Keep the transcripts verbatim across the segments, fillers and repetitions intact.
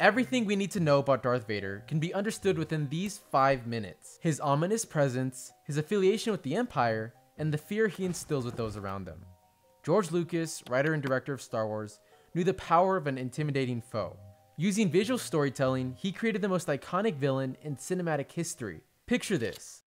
Everything we need to know about Darth Vader can be understood within these five minutes. His ominous presence, his affiliation with the Empire, and the fear he instills with those around them. George Lucas, writer and director of Star Wars, knew the power of an intimidating foe. Using visual storytelling, he created the most iconic villain in cinematic history. Picture this.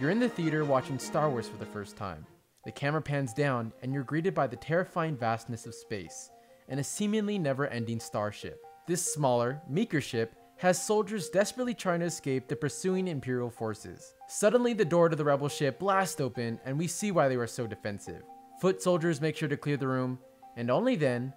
You're in the theater watching Star Wars for the first time. The camera pans down and you're greeted by the terrifying vastness of space and a seemingly never-ending starship. This smaller, meeker ship has soldiers desperately trying to escape the pursuing Imperial forces. Suddenly the door to the rebel ship blasts open and we see why they were so defensive. Foot soldiers make sure to clear the room, and only then,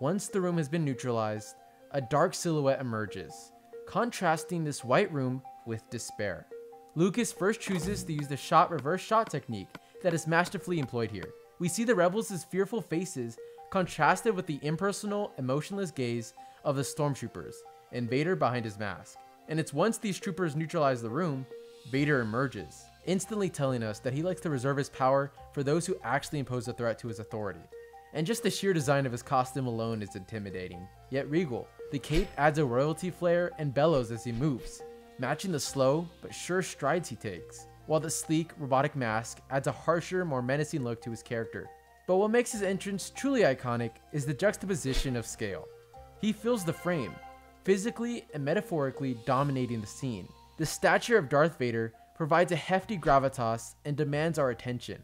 once the room has been neutralized, a dark silhouette emerges, contrasting this white room with despair. Lucas first chooses to use the shot reverse shot technique that is masterfully employed here. We see the rebels' fearful faces contrasted with the impersonal, emotionless gaze of the stormtroopers and Vader behind his mask. And it's once these troopers neutralize the room, Vader emerges, instantly telling us that he likes to reserve his power for those who actually impose a threat to his authority. And just the sheer design of his costume alone is intimidating, yet regal. The cape adds a royalty flair and bellows as he moves, matching the slow but sure strides he takes, while the sleek, robotic mask adds a harsher, more menacing look to his character. But what makes his entrance truly iconic is the juxtaposition of scale. He fills the frame, physically and metaphorically dominating the scene. The stature of Darth Vader provides a hefty gravitas and demands our attention.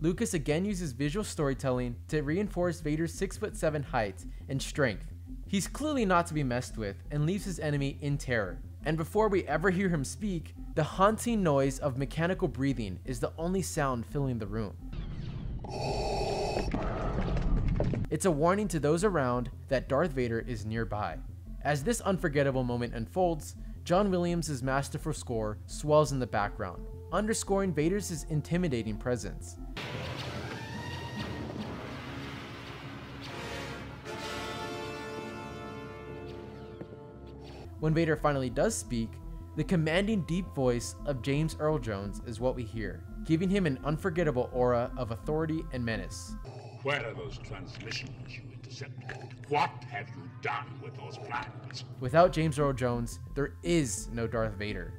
Lucas again uses visual storytelling to reinforce Vader's six foot seven height and strength. He's clearly not to be messed with and leaves his enemy in terror. And before we ever hear him speak, the haunting noise of mechanical breathing is the only sound filling the room. It's a warning to those around that Darth Vader is nearby. As this unforgettable moment unfolds, John Williams' masterful score swells in the background, underscoring Vader's intimidating presence. When Vader finally does speak, the commanding deep voice of James Earl Jones is what we hear, giving him an unforgettable aura of authority and menace. Where are those transmissions you intercepted? What have you done with those plans? Without James Earl Jones, there is no Darth Vader.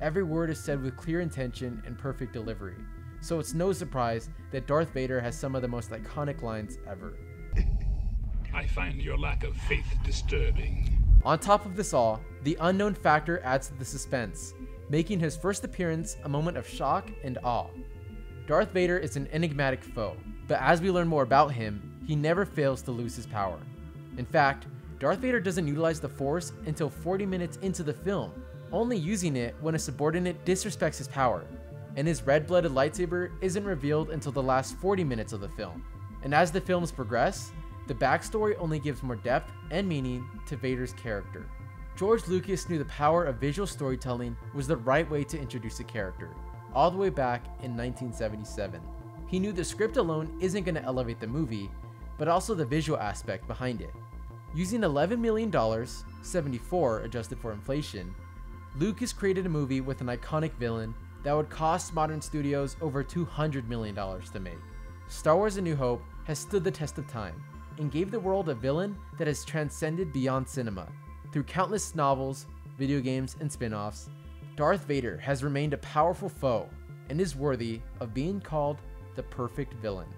Every word is said with clear intention and perfect delivery, so it's no surprise that Darth Vader has some of the most iconic lines ever. I find your lack of faith disturbing. On top of this all, the unknown factor adds to the suspense, making his first appearance a moment of shock and awe. Darth Vader is an enigmatic foe, but as we learn more about him, he never fails to lose his power. In fact, Darth Vader doesn't utilize the Force until forty minutes into the film, only using it when a subordinate disrespects his power, and his red-blooded lightsaber isn't revealed until the last forty minutes of the film. And as the films progress, the backstory only gives more depth and meaning to Vader's character. George Lucas knew the power of visual storytelling was the right way to introduce a character, all the way back in nineteen seventy-seven. He knew the script alone isn't going to elevate the movie, but also the visual aspect behind it. Using eleven million dollars, seventy-four adjusted for inflation, Lucas created a movie with an iconic villain that would cost modern studios over two hundred million dollars to make. Star Wars: A New Hope has stood the test of time, and gave the world a villain that has transcended beyond cinema. Through countless novels, video games, and spin-offs, Darth Vader has remained a powerful foe and is worthy of being called the perfect villain.